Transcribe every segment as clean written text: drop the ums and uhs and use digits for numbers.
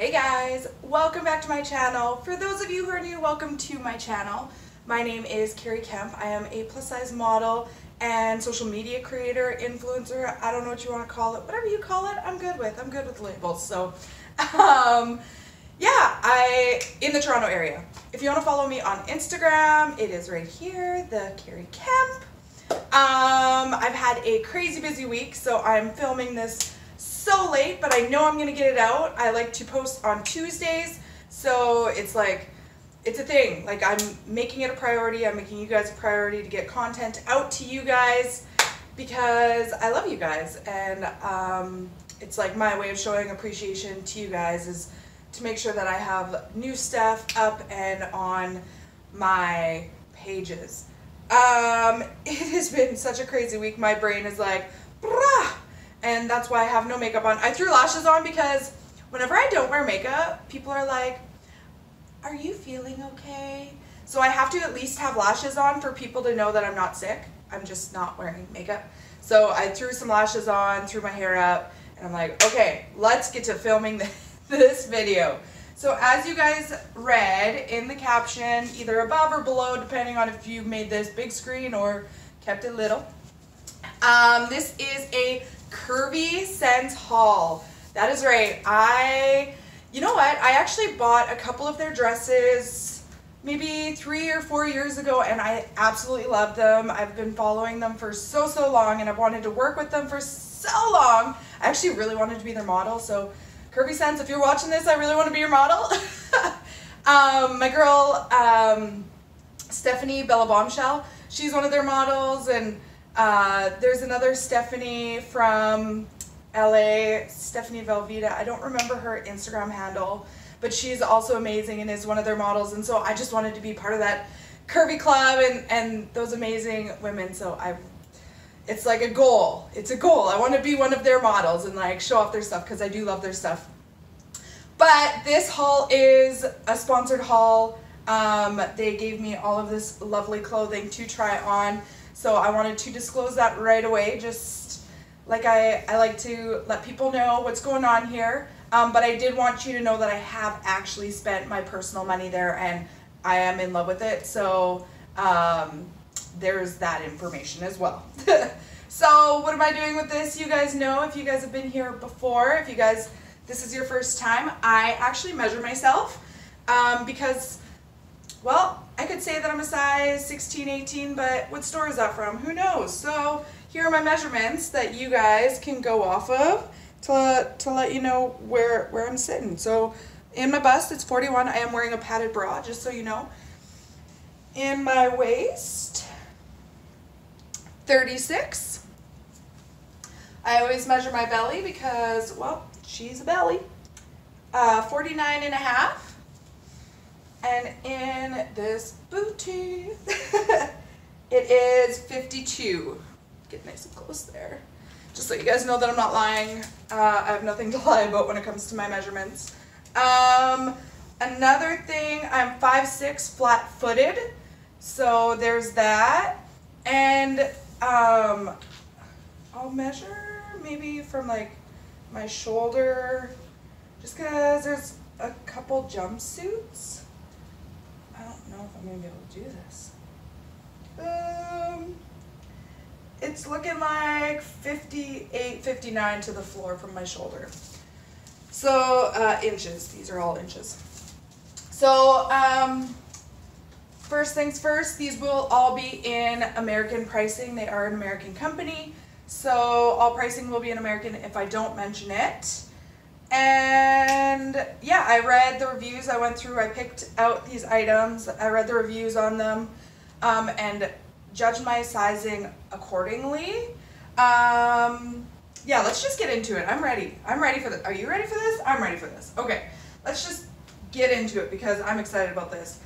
Hey guys, welcome back to my channel. For those of you who are new, welcome to my channel. My name is Kari Kemp. I am a plus size model and social media creator, influencer. I don't know what you want to call it. Whatever you call it, I'm good with. I'm good with labels. So yeah, in the Toronto area. If you want to follow me on Instagram, it is right here, the Kari Kemp. I've had a crazy busy week, so I'm filming this so late, but I know I'm gonna get it out. I like to post on Tuesdays, so it's like, it's a thing. Like, I'm making it a priority. I'm making you guys a priority to get content out to you guys because I love you guys, and it's like my way of showing appreciation to you guys is to make sure that I have new stuff up and on my pages. It has been such a crazy week. My brain is like, brah! And that's why I have no makeup on. I threw lashes on because whenever I don't wear makeup, people are like, are you feeling okay? So I have to at least have lashes on for people to know that I'm not sick. I'm just not wearing makeup. So I threw some lashes on, threw my hair up, and I'm like, okay, let's get to filming this video. So as you guys read in the caption, either above or below, depending on if you made this big screen or kept it little, this is a Curvy Sense haul. That is right. You know what? I actually bought a couple of their dresses maybe 3 or 4 years ago, and I absolutely love them. I've been following them for so long, and I've wanted to work with them for so long. I actually really wanted to be their model, so Curvy Sense, if you're watching this, I really want to be your model. My girl, Stephanie Bella Bombshell, she's one of their models, and there's another Stephanie from LA, Stephanie Velveeta. I don't remember her Instagram handle, but she's also amazing and is one of their models, and so I just wanted to be part of that curvy club and those amazing women, so it's like a goal. It's a goal. I want to be one of their models and like show off their stuff because I do love their stuff. But this haul is a sponsored haul. They gave me all of this lovely clothing to try on. So I wanted to disclose that right away, just like I like to let people know what's going on here. But I did want you to know that I have actually spent my personal money there and I am in love with it. So there's that information as well. So what am I doing with this? You guys know, if you guys have been here before, if you guys, this is your first time, I actually measure myself because, well, I could say that I'm a size 16, 18, but what store is that from? Who knows? So here are my measurements that you guys can go off of to let you know where I'm sitting. So in my bust, it's 41. I am wearing a padded bra, just so you know. In my waist, 36. I always measure my belly because, well, she's a belly. 49.5. And in this booty, it is 52. Get nice and close there. Just so you guys know that I'm not lying. I have nothing to lie about when it comes to my measurements. Another thing, I'm 5'6", flat-footed. So there's that. And I'll measure maybe from like my shoulder, just because there's a couple jumpsuits. I don't know if I'm gonna be able to do this. It's looking like 58, 59 to the floor from my shoulder. So inches, these are all inches. So first things first, these will all be in American pricing. They are an American company. So all pricing will be in American if I don't mention it. And yeah, I read the reviews. I went through, I picked out these items, I read the reviews on them, and judged my sizing accordingly. Yeah, let's just get into it. I'm ready. I'm ready for this. Are you ready for this? I'm ready for this. Okay, let's just get into it because I'm excited about this.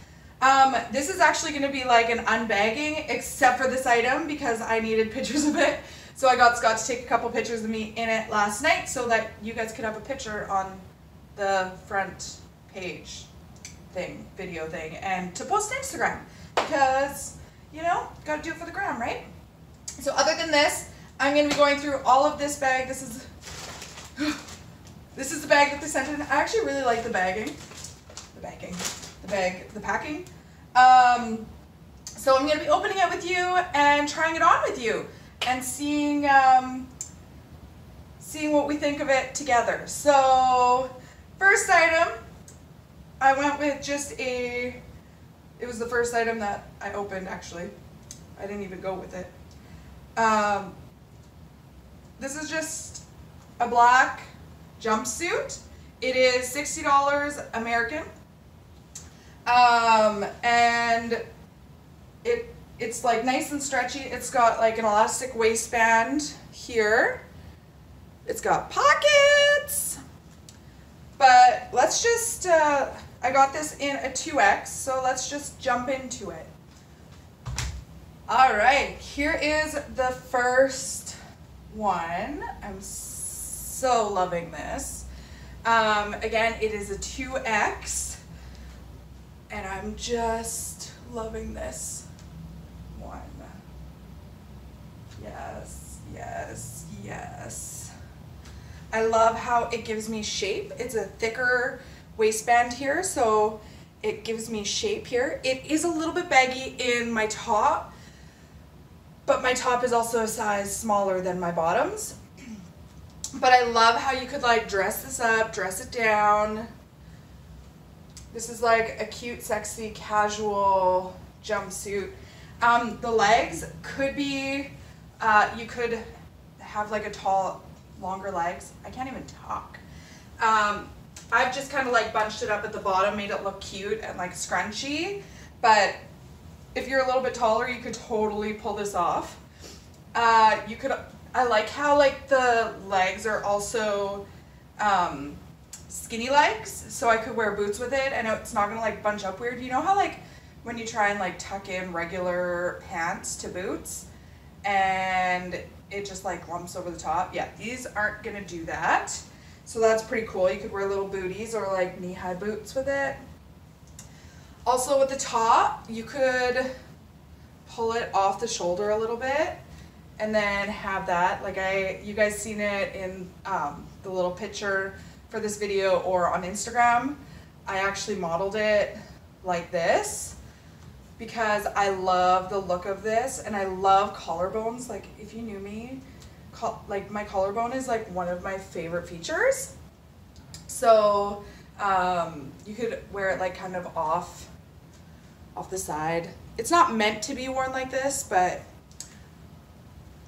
This is actually going to be like an unbagging except for this item because I needed pictures of it. So I got Scott to take a couple pictures of me in it last night so that you guys could have a picture on the front page thing, video thing, and to post to Instagram because, you know, gotta do it for the gram, right? So other than this, I'm gonna be going through all of this bag. This is This is the bag that they sent in. I actually really like the bagging. The packing. So I'm going to be opening it with you and trying it on with you and seeing, seeing what we think of it together. So first item, I went with just a, it was the first item that I opened actually. I didn't even go with it. This is just a black jumpsuit. It is $60 American. And it's like nice and stretchy. It's got like an elastic waistband here. It's got pockets. But let's just, I got this in a 2X, so let's just jump into it. All right, here is the first one. I'm so loving this. Again, it is a 2X. And I'm just loving this one. Yes, yes, yes. I love how it gives me shape. It's a thicker waistband here, so it gives me shape here. It is a little bit baggy in my top, but my top is also a size smaller than my bottoms. But I love how you could like dress this up, dress it down. This is like a cute, sexy, casual jumpsuit. The legs could be, you could have like a tall, longer legs. I can't even talk. I've just kind of like bunched it up at the bottom, made it look cute and like scrunchy. But if you're a little bit taller, you could totally pull this off. You could, I like how like the legs are also, skinny legs, so I could wear boots with it. I know it's not gonna like bunch up weird. You know how like when you try and like tuck in regular pants to boots and it just like lumps over the top? Yeah, these aren't gonna do that. So that's pretty cool. You could wear little booties or like knee-high boots with it. Also with the top, you could pull it off the shoulder a little bit and then have that. Like you guys seen it in the little picture for this video or on Instagram. I actually modeled it like this because I love the look of this and I love collarbones. Like if you knew me, like my collarbone is like one of my favorite features. So you could wear it like kind of off the side. It's not meant to be worn like this, but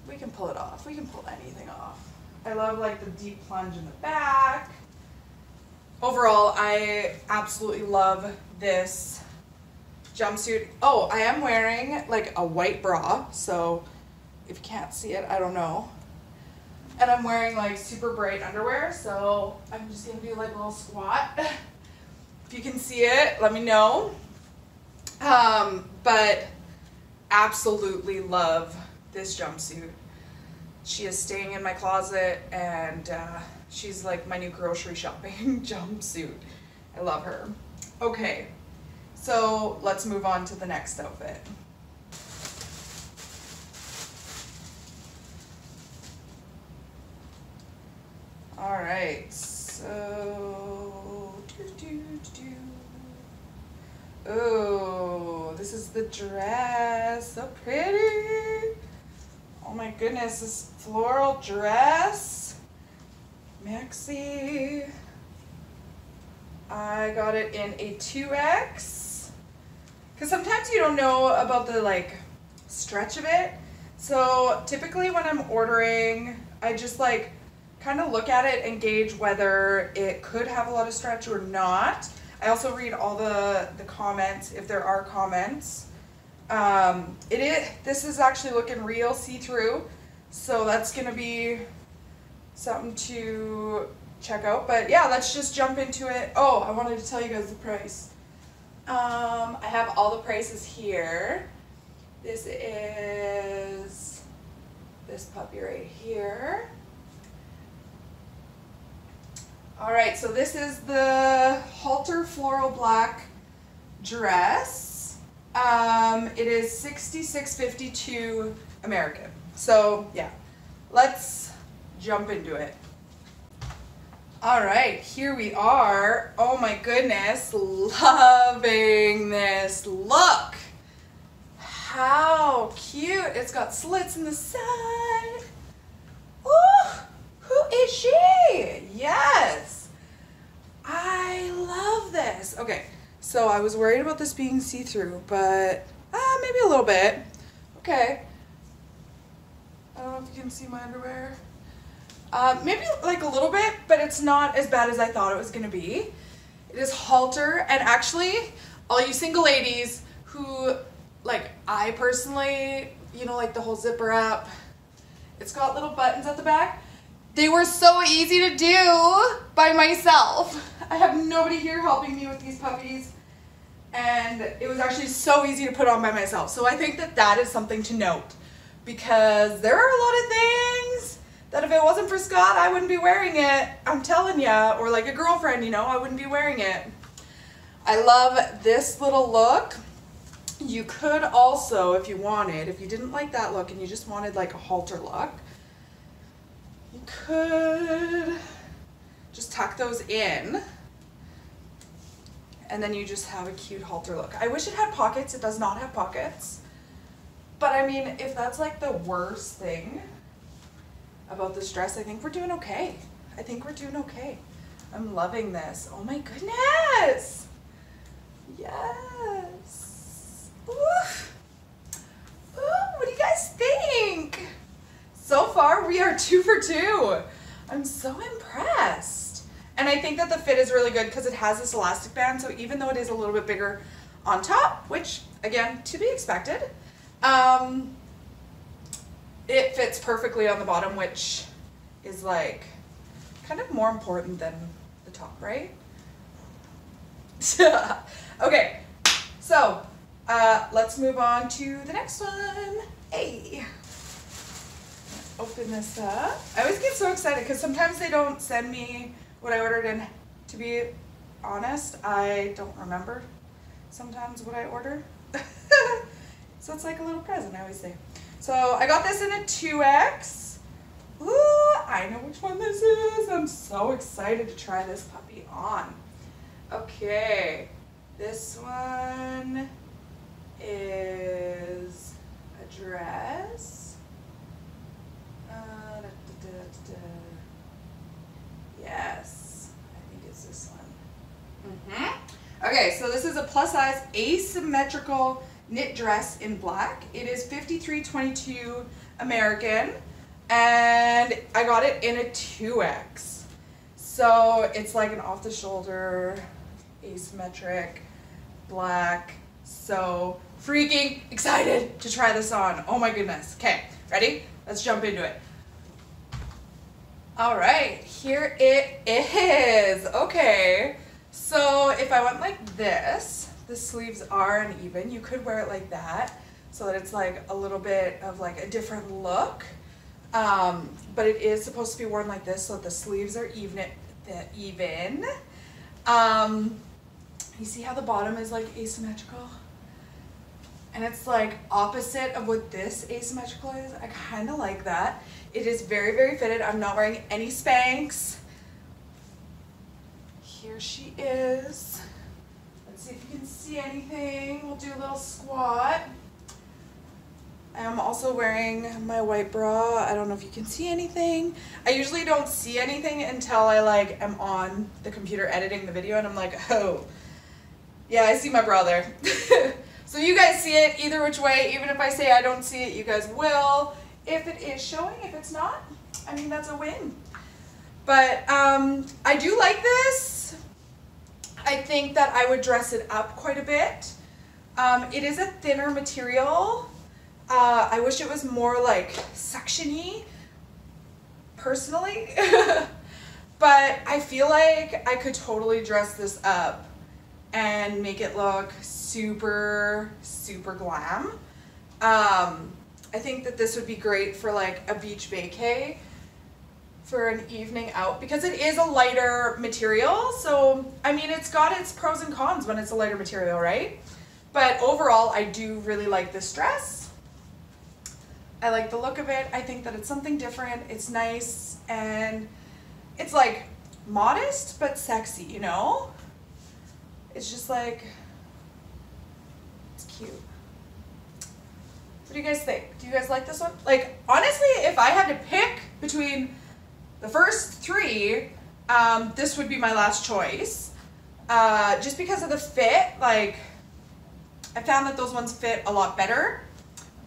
we can pull it off. We can pull anything off. I love like the deep plunge in the back. Overall, I absolutely love this jumpsuit. Oh, I am wearing like a white bra, so if you can't see it, I don't know. And I'm wearing like super bright underwear, so I'm just gonna do like a little squat. If you can see it, let me know. But absolutely love this jumpsuit. She is staying in my closet and she's like my new grocery shopping jumpsuit. I love her. Okay, so let's move on to the next outfit. All right, so oh, this is the dress. So pretty. Oh my goodness, this floral dress, maxi. I got it in a 2X, because sometimes you don't know about the like stretch of it. So typically when I'm ordering, I just like kind of look at it and gauge whether it could have a lot of stretch or not. I also read all the comments, if there are comments. This is actually looking real see-through, so that's gonna be something to check out. But yeah, let's just jump into it. Oh, I wanted to tell you guys the price. I have all the prices here. This is this puppy right here. All right, so this is the halter floral black dress. It is $66.52 American. So yeah, let's jump into it. All right, here we are. Oh my goodness, loving this look. How cute. It's got slits in the side. Ooh, who is she? Yes. I love this. Okay, so I was worried about this being see-through, but maybe a little bit. Okay. I don't know if you can see my underwear. Maybe like a little bit, but it's not as bad as I thought it was gonna be. It is halter, and actually, all you single ladies who, like I personally, you know, like the whole zipper up, it's got little buttons at the back. They were so easy to do by myself. I have nobody here helping me with these puppies, and it was actually so easy to put on by myself. So I think that that is something to note, because there are a lot of things that if it wasn't for Scott, I wouldn't be wearing it. I'm telling ya, or like a girlfriend, you know, I wouldn't be wearing it. I love this little look. You could also, if you wanted, if you didn't like that look and you just wanted like a halter look, you could just tuck those in and then you just have a cute halter look. I wish it had pockets. It does not have pockets. But I mean, if that's like the worst thing about this dress, I think we're doing okay. I think we're doing okay. I'm loving this. Oh my goodness. Yes. Ooh. Ooh, what do you guys think? So far, we are 2 for 2. I'm so impressed. And I think that the fit is really good because it has this elastic band. So even though it is a little bit bigger on top, which again, to be expected, it fits perfectly on the bottom, which is like kind of more important than the top, right? Okay, so let's move on to the next one. Hey, open this up. I always get so excited because sometimes they don't send me what I ordered, and to be honest, I don't remember sometimes what I order. So it's like a little present, I always say. So I got this in a 2X. Ooh, I know which one this is. I'm so excited to try this puppy on. Okay, this one is a dress. Yes, I think it's this one. Okay, so this is a plus size asymmetrical knit dress in black. It is 5322 American, and I got it in a 2X. So it's like an off-the-shoulder, asymmetric, black. So freaking excited to try this on. Oh my goodness. Okay, ready? Let's jump into it. All right, here it is. Okay, so if I went like this, the sleeves are uneven. You could wear it like that so that it's like a little bit of like a different look. But it is supposed to be worn like this so that the sleeves are even. You see how the bottom is like asymmetrical? And it's like opposite of what this asymmetrical is. I kind of like that. It is very, very fitted. I'm not wearing any Spanx. Here she is. See if you can see anything. We'll do a little squat. I'm also wearing my white bra. I don't know if you can see anything. I usually don't see anything until I like am on the computer editing the video and I'm like, oh, yeah, I see my bra there. So you guys see it either which way. Even if I say I don't see it, you guys will. If it is showing, if it's not, I mean, that's a win. But I do like this. I think that I would dress it up quite a bit. It is a thinner material. I wish it was more like suction-y, personally. But I feel like I could totally dress this up and make it look super, super glam. I think that this would be great for like a beach vacay, for an evening out, because it is a lighter material. So, I mean, it's got its pros and cons when it's a lighter material, right? But overall, I do really like this dress. I like the look of it. I think that it's something different. It's nice, and it's like modest but sexy, you know? It's just like, it's cute. What do you guys think? Do you guys like this one? Like, honestly, if I had to pick between the first three, this would be my last choice. Just because of the fit, like, I found that those ones fit a lot better,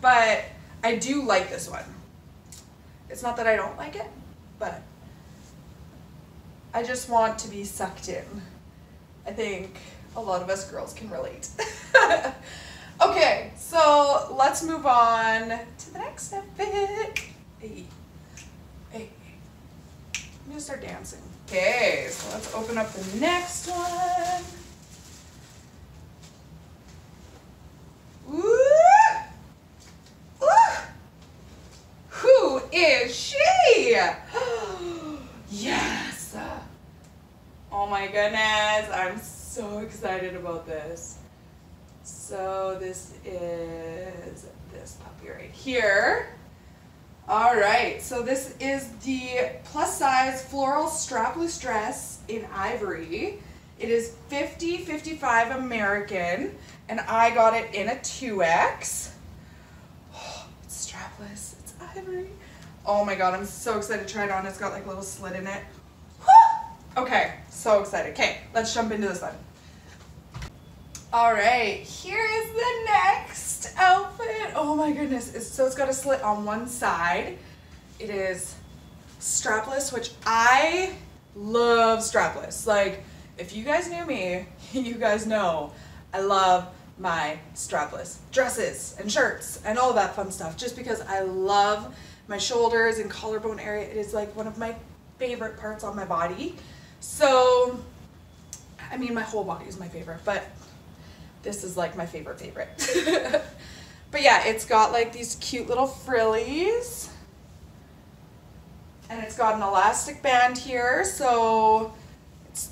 but I do like this one. It's not that I don't like it, but I just want to be sucked in. I think a lot of us girls can relate. Okay, so let's move on to the next outfit. Hey, hey, I'm gonna start dancing. Okay, so let's open up the next one. Ooh! Ooh! Who is she? Yes! Oh my goodness, I'm so excited about this. So this is this puppy right here. All right, so this is the plus size floral strapless dress in ivory. It is 50/55 American, and I got it in a 2X. Oh, it's strapless, it's ivory. Oh my God, I'm so excited to try it on. It's got like a little slit in it. Woo! Okay, so excited. Okay, let's jump into this one. All right, here is the next outfit. Oh my goodness, so it's got a slit on one side. It is strapless, which I love strapless. Like, if you guys knew me, you guys know I love my strapless dresses and shirts and all that fun stuff, just because I love my shoulders and collarbone area. It is like one of my favorite parts on my body. So, I mean, my whole body is my favorite, but this is like my favorite. But yeah, it's got like these cute little frillies. And it's got an elastic band here, so it's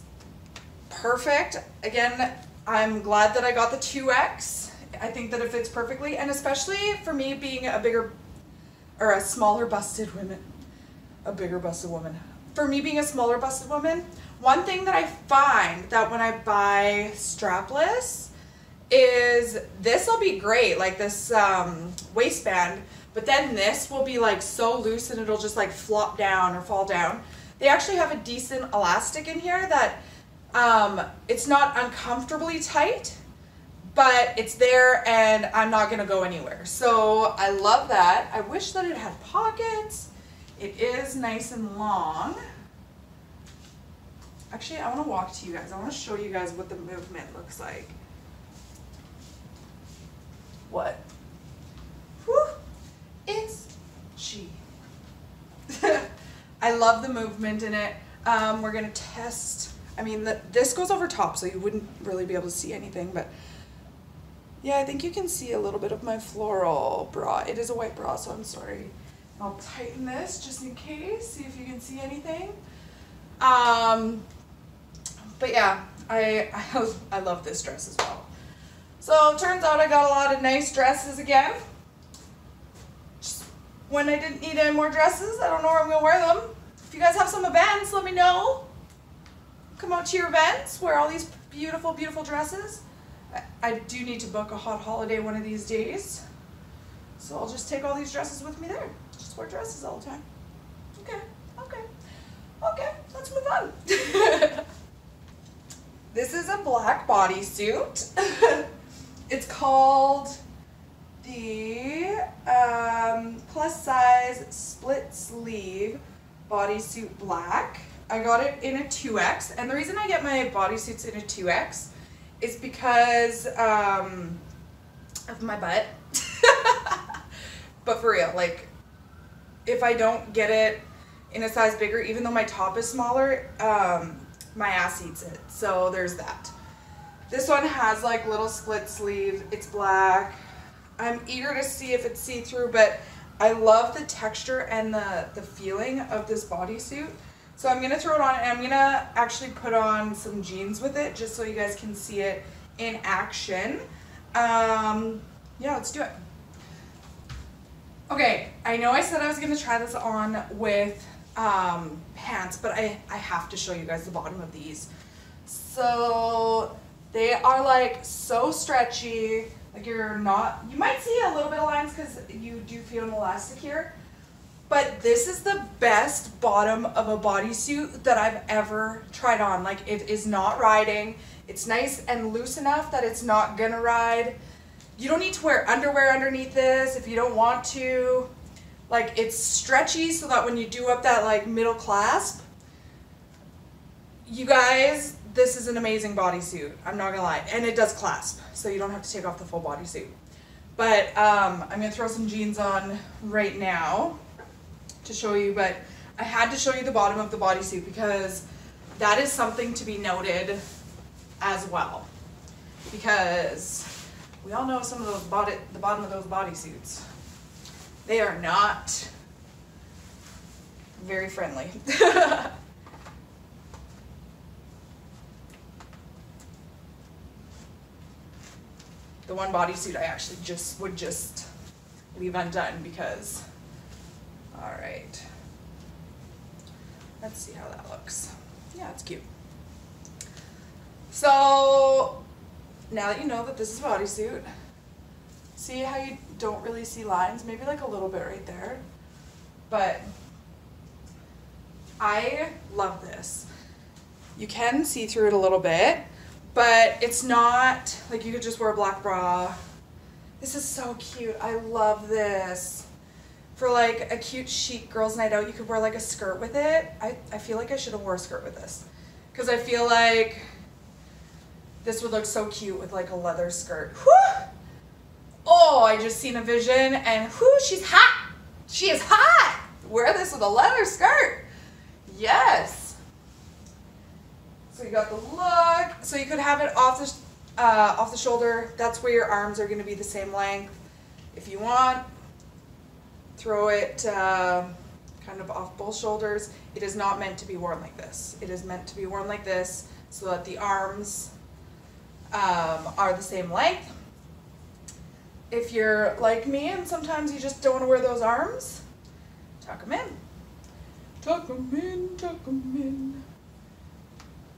perfect. Again, I'm glad that I got the 2X. I think that it fits perfectly, and especially for me being a bigger, or a smaller busted woman, a bigger busted woman. For me being a smaller busted woman, one thing that I find that when I buy strapless is this'll be great, like this waistband, but then this will be like so loose and it'll just like flop down or fall down. They actually have a decent elastic in here that it's not uncomfortably tight, but it's there and I'm not gonna go anywhere. So I love that. I wish that it had pockets. It is nice and long. Actually, I want to walk to you guys. I want to show you guys what the movement looks like. What? Who is she? I love the movement in it. We're going to test. I mean, this goes over top, so you wouldn't really be able to see anything. But yeah, I think you can see a little bit of my floral bra. It is a white bra, so I'm sorry. I'll tighten this just in case, see if you can see anything. But yeah, I love this dress as well. So turns out I got a lot of nice dresses again. Just when I didn't need any more dresses, I don't know where I'm gonna wear them. If you guys have some events, let me know. Come out to your events, wear all these beautiful, beautiful dresses. I do need to book a hot holiday one of these days. So I'll just take all these dresses with me there. Just wear dresses all the time. Okay, okay. Okay, let's move on. This is a black bodysuit. It's called the plus size split sleeve bodysuit black. I got it in a 2X, and the reason I get my bodysuits in a 2X is because of my butt. But for real, like, if I don't get it in a size bigger, even though my top is smaller, my ass eats it, so there's that. This one has like little split sleeve, it's black. I'm eager to see if it's see-through, but I love the texture and the feeling of this bodysuit. So I'm gonna throw it on, and I'm gonna actually put on some jeans with it just so you guys can see it in action. Yeah, let's do it. Okay, I know I said I was gonna try this on with pants, but I have to show you guys the bottom of these. So they are like so stretchy, like you're not, you might see a little bit of lines because you do feel an elastic here, but this is the best bottom of a bodysuit that I've ever tried on. Like it is not riding. It's nice and loose enough that it's not gonna ride. You don't need to wear underwear underneath this if you don't want to. Like it's stretchy so that when you do up that like middle clasp, you guys, this is an amazing bodysuit. I'm not gonna lie. And it does clasp, so you don't have to take off the full bodysuit. But I'm gonna throw some jeans on right now to show you, but I had to show you the bottom of the bodysuit because that is something to be noted as well, because we all know some of those the bottom of those bodysuits, they are not very friendly. The one bodysuit I actually would just leave undone because, all right, let's see how that looks. Yeah, it's cute. So now that you know that this is a bodysuit, see how you don't really see lines? Maybe like a little bit right there, but I love this. You can see through it a little bit, but it's not like you could just wear a black bra. This is so cute. I love this. For like a cute chic girls' night out, you could wear like a skirt with it. I feel like I should have worn a skirt with this because I feel like this would look so cute with like a leather skirt. Whew! Oh, I just seen a vision, and whoo, she's hot. She is hot. Wear this with a leather skirt. Yes. So you got the look. So you could have it off the shoulder. That's where your arms are going to be the same length. If you want, throw it kind of off both shoulders. It is not meant to be worn like this. It is meant to be worn like this so that the arms are the same length. If you're like me and sometimes you just don't want to wear those arms, tuck them in. Tuck them in, tuck them in.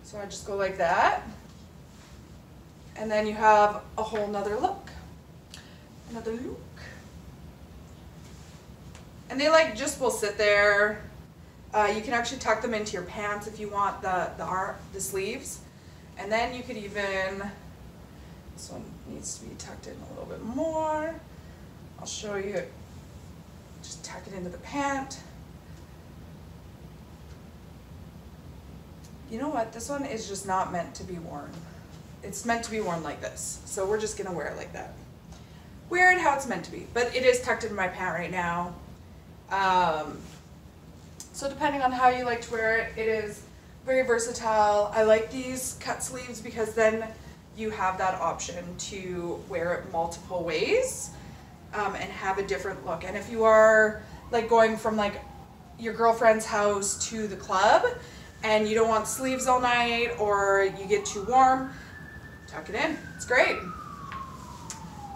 So I just go like that. And then you have a whole nother look. Another look. And they like just will sit there. You can actually tuck them into your pants if you want the sleeves. And then you could even, this one needs to be tucked in a little bit more. I'll show you, just tuck it into the pant. You know what, this one is just not meant to be worn. It's meant to be worn like this. So we're just gonna wear it like that. Wear it how it's meant to be, but it is tucked into my pant right now. So depending on how you like to wear it, it is very versatile. I like these cut sleeves because then you have that option to wear it multiple ways and have a different look. And if you are like going from like your girlfriend's house to the club and you don't want sleeves all night or you get too warm, tuck it in. It's great.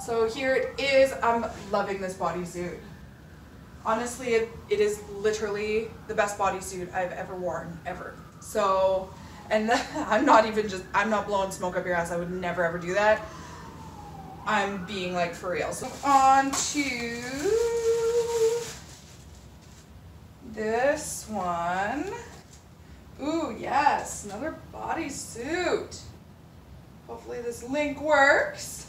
So here it is. I'm loving this bodysuit. Honestly, it is literally the best bodysuit I've ever worn, ever. So, and I'm not blowing smoke up your ass. I would never ever do that. I'm being like for real. So on to this one. Ooh, yes, another bodysuit. Hopefully this link works.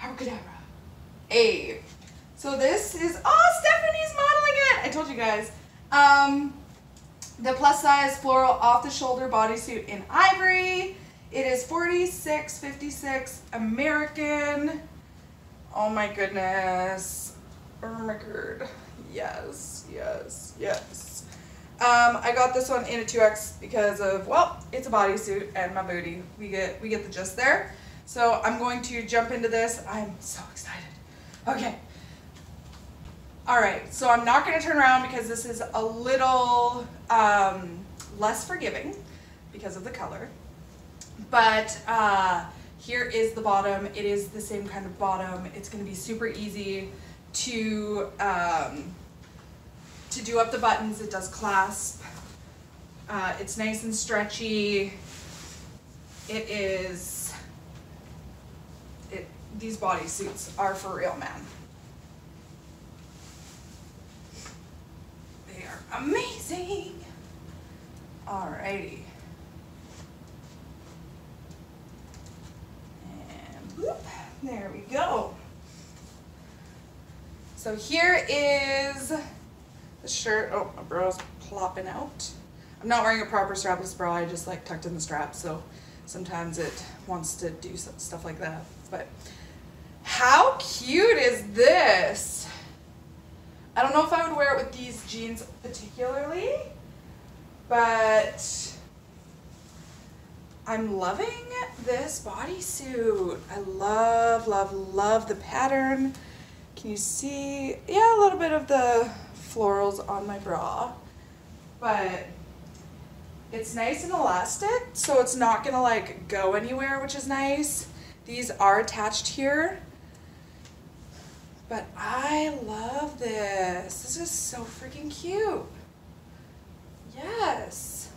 Abracadabra. Hey. So this is, oh, Stephanie's modeling it. I told you guys. The plus size floral off the shoulder bodysuit in ivory. It is $46.56 American. Oh my goodness. Oh my god. Yes, yes, yes. I got this one in a 2X because of, well, it's a bodysuit and my booty. We get the gist there. So I'm going to jump into this. I'm so excited. Okay. All right, so I'm not gonna turn around because this is a little less forgiving because of the color, but here is the bottom. It is the same kind of bottom. It's gonna be super easy to do up the buttons. It does clasp. It's nice and stretchy. It is, these bodysuits are for real, man. They are amazing. Alrighty. And whoop, there we go. So here is the shirt. Oh, my bra's plopping out. I'm not wearing a proper strapless bra. I just like tucked in the straps, so sometimes it wants to do some stuff like that. But how cute is this? I don't know if I would wear it with these jeans particularly, but I'm loving this bodysuit. I love, love, love the pattern. Can you see? Yeah, a little bit of the florals on my bra, but it's nice and elastic, so it's not gonna like go anywhere, which is nice. These are attached here, but I love this. This is so freaking cute. Yes.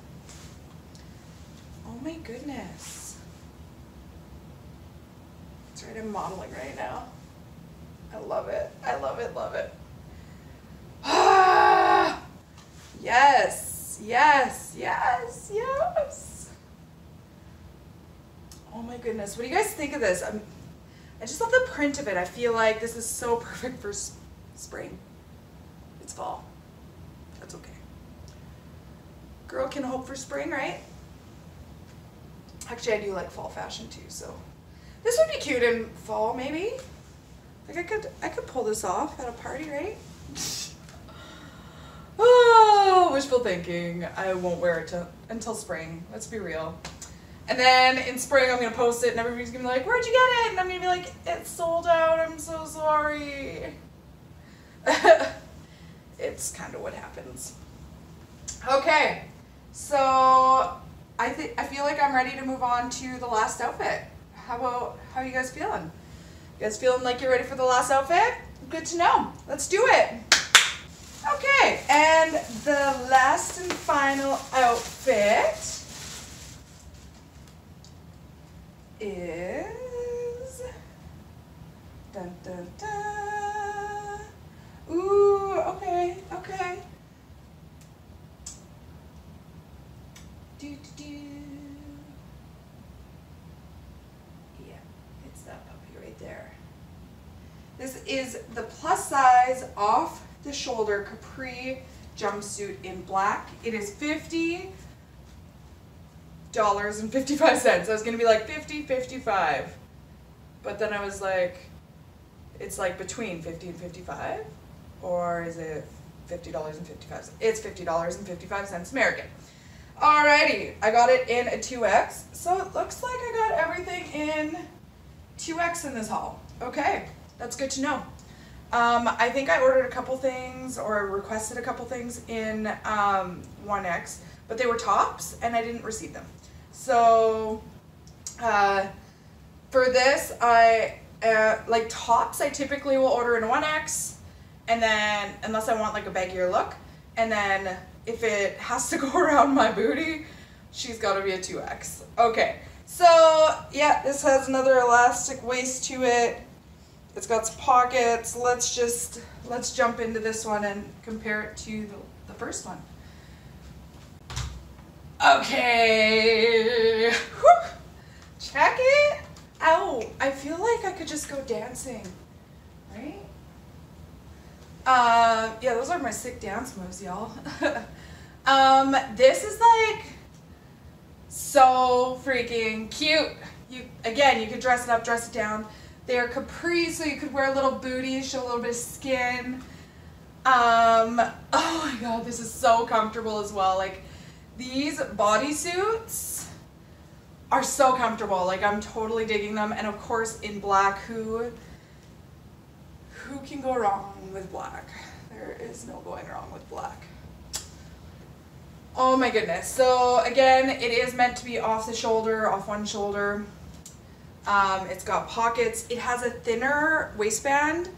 Oh my goodness. Sorry, I'm modeling right now. I love it. I love it, love it. Ah! Yes, yes, yes, yes. Oh my goodness. What do you guys think of this? I just love the print of it. I feel like this is so perfect for spring. It's fall. That's okay. Girl can hope for spring, right? Actually, I do like fall fashion too, so this would be cute in fall, maybe. Like I could pull this off at a party, right? Oh, wishful thinking. I won't wear it until spring. Let's be real. And then in spring, I'm gonna post it, and everybody's gonna be like, "Where'd you get it?" And I'm gonna be like, "It's sold out. I'm so sorry." It's kind of what happens. Okay. So I feel like I'm ready to move on to the last outfit. How are you guys feeling? You guys feeling like you're ready for the last outfit? Good to know. Let's do it. Okay, and the last and final outfit is dun dun dun. Ooh, okay, okay. Do, do, do. Yeah, it's that puppy right there. This is the plus size off the shoulder capri jumpsuit in black. It is $50.55. I was gonna be like 50, 55, but then I was like, it's like between 50 and 55, or is it $50.55? It's $50.55 American. Alrighty, I got it in a 2X, so it looks like I got everything in 2X in this haul. Okay, that's good to know. I think I ordered a couple things or requested a couple things in 1X, but they were tops and I didn't receive them. So for this, I like tops, I typically will order in 1X, and then unless I want like a baggier look, and then if it has to go around my booty, she's got to be a 2X. Okay, so yeah, this has another elastic waist to it. It's got some pockets. Let's jump into this one and compare it to the first one. Okay, whew. Check it out. I feel like I could just go dancing, right? Yeah, those are my sick dance moves, y'all. This is like so freaking cute. Again, you could dress it up, dress it down. They are capri, so you could wear a little booty, show a little bit of skin. Oh my God, this is so comfortable as well. Like, these bodysuits are so comfortable. Like, I'm totally digging them. And of course, in black, who can go wrong with black? There is no going wrong with black. Oh my goodness. So again, it is meant to be off the shoulder, off one shoulder. It's got pockets. It has a thinner waistband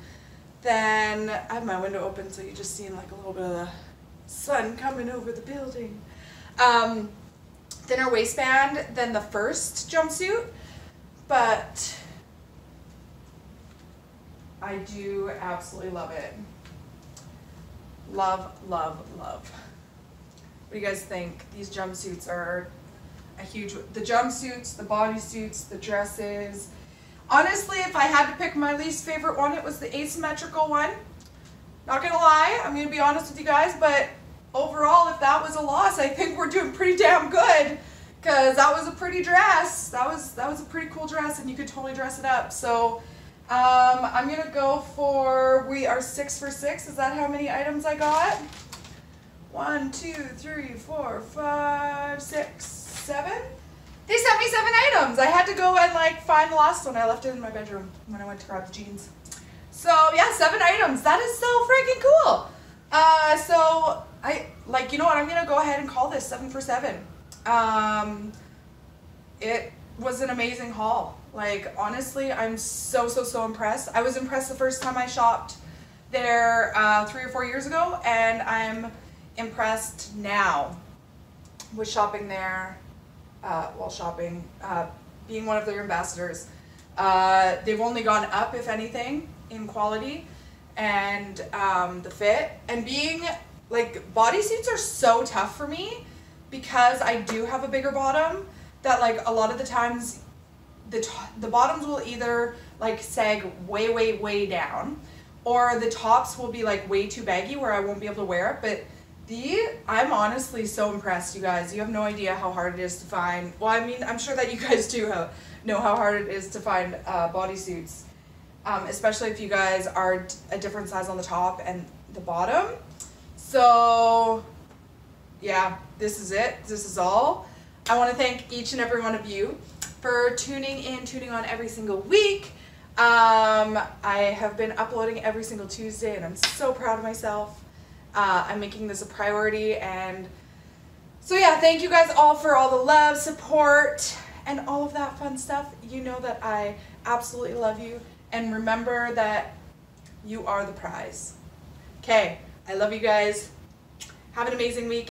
than, I have my window open so you're just seeing like a little bit of the sun coming over the building. Thinner waistband than the first jumpsuit, but I do absolutely love it. Love, love, love. What do you guys think? These jumpsuits are a huge, the jumpsuits, the bodysuits, the dresses. Honestly, if I had to pick my least favorite one, it was the asymmetrical one. Not gonna lie, I'm gonna be honest with you guys, but overall, if that was a loss, I think we're doing pretty damn good, because that was a pretty dress. That was a pretty cool dress, and you could totally dress it up. So I'm gonna go for, we are 6 for 6. Is that how many items I got? 1, 2, 3, 4, 5, 6, 7. They sent me 7 items. I had to go and like find the last one. I left it in my bedroom when I went to grab the jeans. So yeah, 7 items. That is so freaking cool. So I, like, you know what, I'm gonna go ahead and call this 7 for 7. It was an amazing haul. Like, honestly, I'm so impressed. I was impressed the first time I shopped there 3 or 4 years ago, and I'm impressed now with shopping there, being one of their ambassadors. They've only gone up, if anything, in quality and the fit, and being like, bodysuits are so tough for me because I do have a bigger bottom, that like a lot of the times the bottoms will either like sag way down, or the tops will be like way too baggy where I won't be able to wear it. But I'm honestly so impressed, you guys. You have no idea how hard it is to find, well, I mean, I'm sure that you guys do know how hard it is to find bodysuits, especially if you guys are a different size on the top and the bottom. So yeah, this is it. This is all. I want to thank each and every one of you for tuning on every single week. I have been uploading every single Tuesday, and I'm so proud of myself. I'm making this a priority, and so yeah, thank you guys all for all the love, support, and all of that fun stuff. You know that I absolutely love you, and remember that you are the prize. Okay, I love you guys. Have an amazing week.